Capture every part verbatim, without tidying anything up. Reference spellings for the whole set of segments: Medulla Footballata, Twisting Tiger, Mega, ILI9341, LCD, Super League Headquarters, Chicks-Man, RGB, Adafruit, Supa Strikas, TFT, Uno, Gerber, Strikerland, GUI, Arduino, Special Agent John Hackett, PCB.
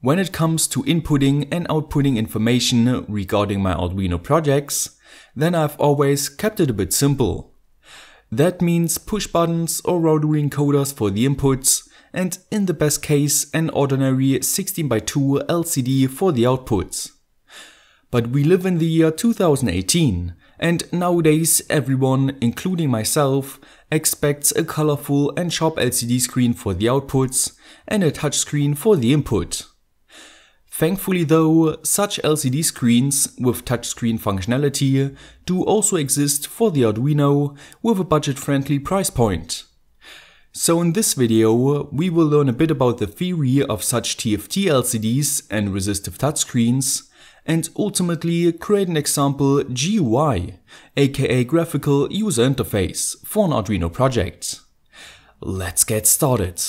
When it comes to inputting and outputting information regarding my Arduino projects, then I've always kept it a bit simple. That means push buttons or rotary encoders for the inputs, and in the best case an ordinary sixteen by two L C D for the outputs. But we live in the year two thousand eighteen, and nowadays everyone, including myself, expects a colorful and sharp L C D screen for the outputs and a touchscreen for the input. Thankfully though, such L C D screens with touchscreen functionality do also exist for the Arduino with a budget-friendly price point. So in this video we will learn a bit about the theory of such T F T L C Ds and resistive touchscreens and ultimately create an example G U I, aka graphical user interface, for an Arduino project. Let's get started.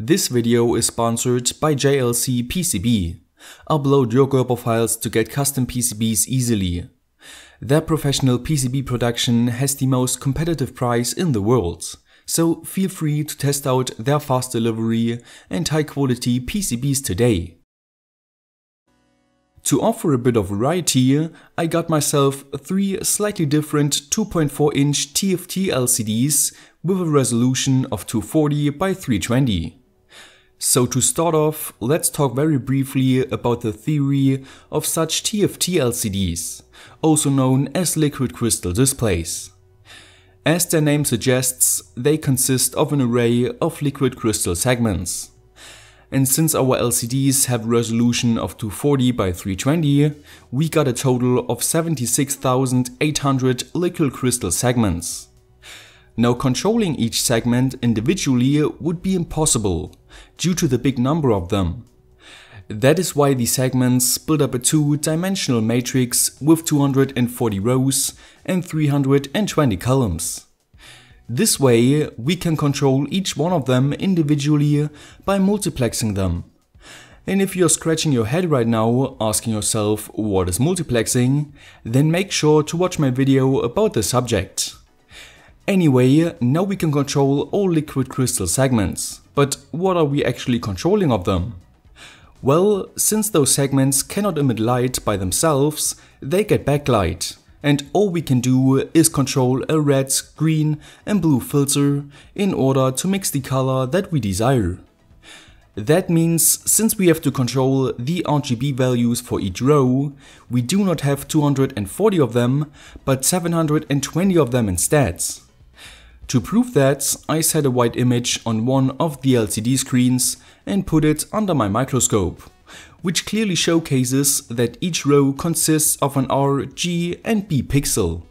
This video is sponsored by J L C P C B. Upload your Gerber files to get custom P C Bs easily. Their professional P C B production has the most competitive price in the world, so feel free to test out their fast delivery and high quality P C Bs today. To offer a bit of variety, I got myself three slightly different two point four inch T F T L C Ds with a resolution of two forty by three twenty. So to start off, let's talk very briefly about the theory of such T F T L C Ds, also known as liquid crystal displays. As their name suggests, they consist of an array of liquid crystal segments. And since our L C Ds have a resolution of two forty by three twenty, we got a total of seventy-six thousand eight hundred liquid crystal segments. Now, controlling each segment individually would be impossible, due to the big number of them. That is why the segments build up a two-dimensional matrix with two hundred forty rows and three hundred twenty columns. This way, we can control each one of them individually by multiplexing them. And if you're scratching your head right now, asking yourself what is multiplexing, then make sure to watch my video about the subject. Anyway, now we can control all liquid crystal segments, but what are we actually controlling of them? Well, since those segments cannot emit light by themselves, they get backlight, and all we can do is control a red, green and blue filter in order to mix the color that we desire. That means, since we have to control the R G B values for each row, we do not have two hundred forty of them, but seven hundred twenty of them instead. To prove that, I set a white image on one of the L C D screens and put it under my microscope, which clearly showcases that each row consists of an R, G and B pixel.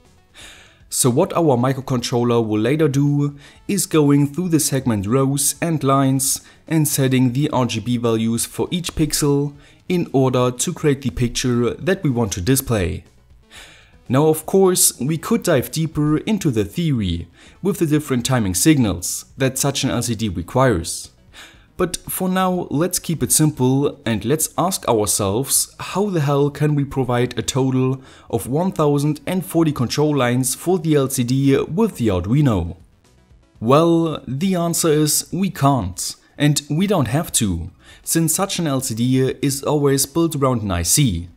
So what our microcontroller will later do is going through the segment rows and lines and setting the R G B values for each pixel in order to create the picture that we want to display. Now, of course, we could dive deeper into the theory with the different timing signals that such an L C D requires. But for now, let's keep it simple and let's ask ourselves, how the hell can we provide a total of one thousand forty control lines for the L C D with the Arduino? Well, the answer is we can't, and we don't have to, since such an L C D is always built around an I C.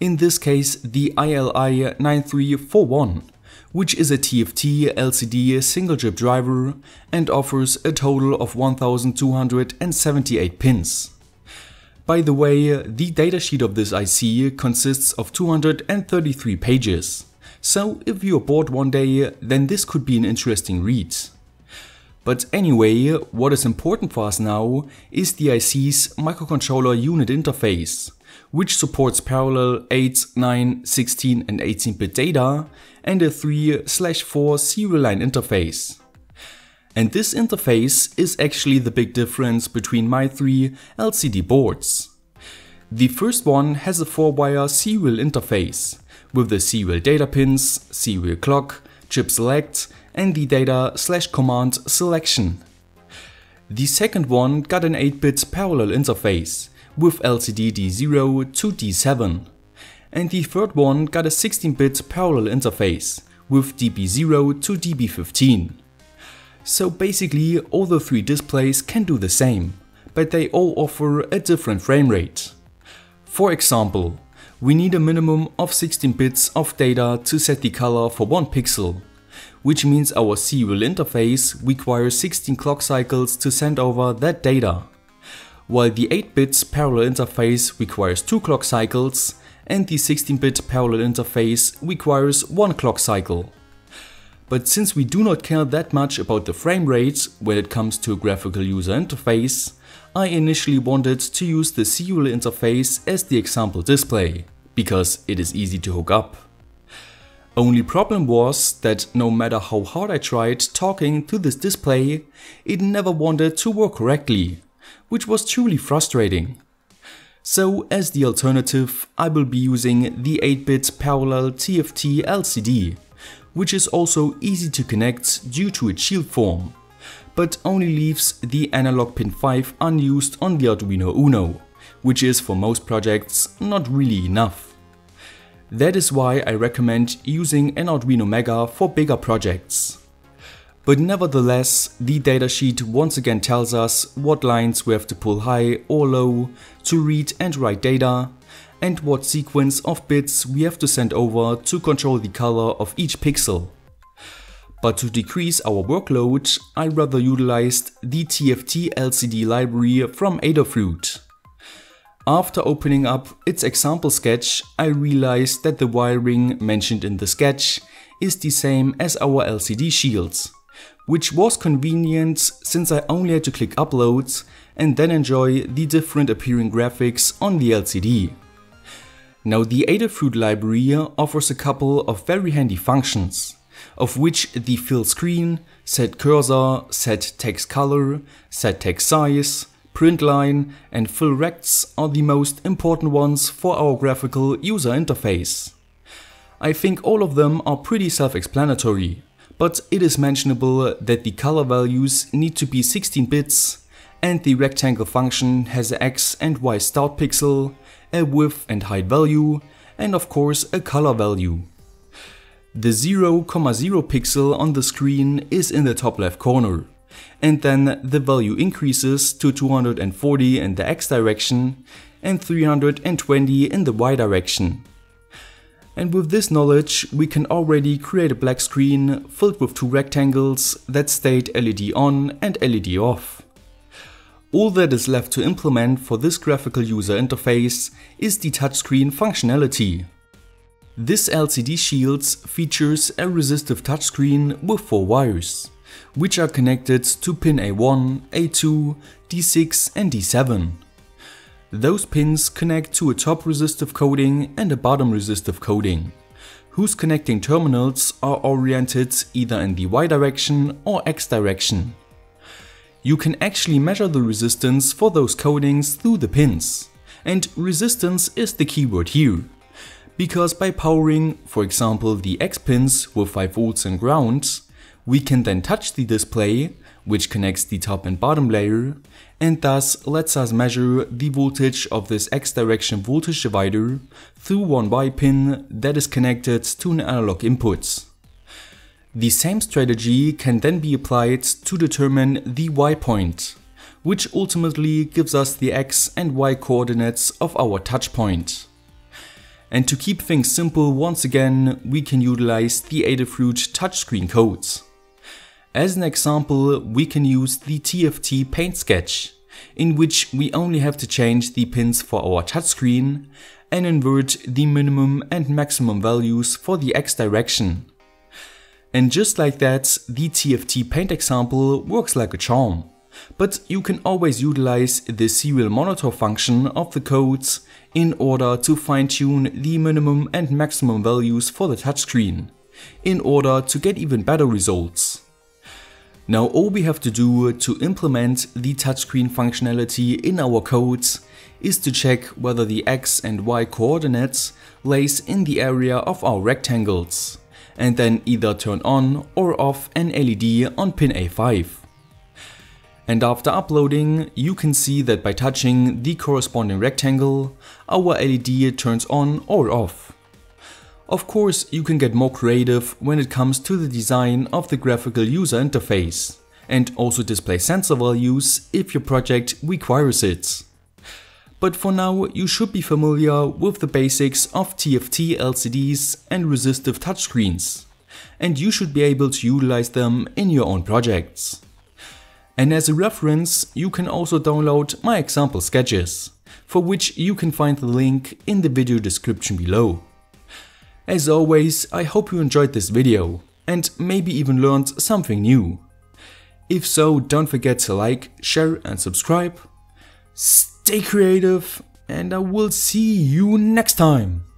In this case, the I L I nine three four one, which is a T F T L C D single chip driver and offers a total of one thousand two hundred seventy-eight pins. By the way, the datasheet of this I C consists of two hundred thirty-three pages, so if you're bored one day, then this could be an interesting read. But anyway, what is important for us now is the I C's microcontroller unit interface, which supports parallel eight, nine, sixteen and eighteen bit data and a three slash four serial line interface. And this interface is actually the big difference between my three L C D boards. The first one has a four wire serial interface with the serial data pins, serial clock, chip select and the data slash command selection. The second one got an eight bit parallel interface with L C D D zero to D seven, and the third one got a sixteen bit parallel interface with D B zero to D B fifteen. So basically all the three displays can do the same, but they all offer a different frame rate. For example, we need a minimum of sixteen bits of data to set the color for one pixel, which means our serial interface requires sixteen clock cycles to send over that data, while the eight bit parallel interface requires two clock cycles and the sixteen bit parallel interface requires one clock cycle. But since we do not care that much about the frame rate when it comes to a graphical user interface, I initially wanted to use the serial interface as the example display, because it is easy to hook up. Only problem was that no matter how hard I tried talking to this display, it never wanted to work correctly, which was truly frustrating. So as the alternative, I will be using the eight bit parallel T F T L C D, which is also easy to connect due to its shield form, but only leaves the analog pin five unused on the Arduino Uno, which is for most projects not really enough. That is why I recommend using an Arduino Mega for bigger projects. But nevertheless, the datasheet once again tells us what lines we have to pull high or low to read and write data, and what sequence of bits we have to send over to control the color of each pixel. But to decrease our workload, I rather utilized the T F T L C D library from Adafruit. After opening up its example sketch, I realized that the wiring mentioned in the sketch is the same as our L C D shields, which was convenient since I only had to click uploads and then enjoy the different appearing graphics on the L C D. Now the Adafruit library offers a couple of very handy functions, of which the fill screen, set cursor, set text color, set text size, print line and fill rects are the most important ones for our graphical user interface. I think all of them are pretty self-explanatory, but it is mentionable that the color values need to be sixteen bits and the rectangle function has an X and Y start pixel, a width and height value, and of course a color value. The zero comma zero pixel on the screen is in the top left corner, and then the value increases to two hundred forty in the X direction and three hundred twenty in the Y direction. And with this knowledge we can already create a black screen filled with two rectangles that state L E D on and L E D off. All that is left to implement for this graphical user interface is the touchscreen functionality. This L C D shield features a resistive touchscreen with four wires, which are connected to pin A one, A two, D six and D seven. Those pins connect to a top resistive coating and a bottom resistive coating, whose connecting terminals are oriented either in the Y direction or X direction. You can actually measure the resistance for those coatings through the pins. And resistance is the keyword here, because by powering, for example, the X pins with five volts and ground, we can then touch the display, which connects the top and bottom layer, and thus lets us measure the voltage of this X direction voltage divider through one Y pin that is connected to an analog input. The same strategy can then be applied to determine the Y point, which ultimately gives us the X and Y coordinates of our touch point. And to keep things simple once again, we can utilize the Adafruit touchscreen codes. As an example, we can use the T F T paint sketch, in which we only have to change the pins for our touchscreen and invert the minimum and maximum values for the X direction. And just like that, the T F T paint example works like a charm. But you can always utilize the serial monitor function of the codes in order to fine-tune the minimum and maximum values for the touchscreen, in order to get even better results. Now all we have to do to implement the touchscreen functionality in our codes is to check whether the X and Y coordinates lays in the area of our rectangles, and then either turn on or off an L E D on pin A five. And after uploading, you can see that by touching the corresponding rectangle, our L E D turns on or off. Of course, you can get more creative when it comes to the design of the graphical user interface, and also display sensor values if your project requires it. But for now, you should be familiar with the basics of T F T L C Ds and resistive touchscreens, and you should be able to utilize them in your own projects. And as a reference, you can also download my example sketches, for which you can find the link in the video description below. As always, I hope you enjoyed this video and maybe even learned something new. If so, don't forget to like, share and subscribe. Stay creative, and I will see you next time!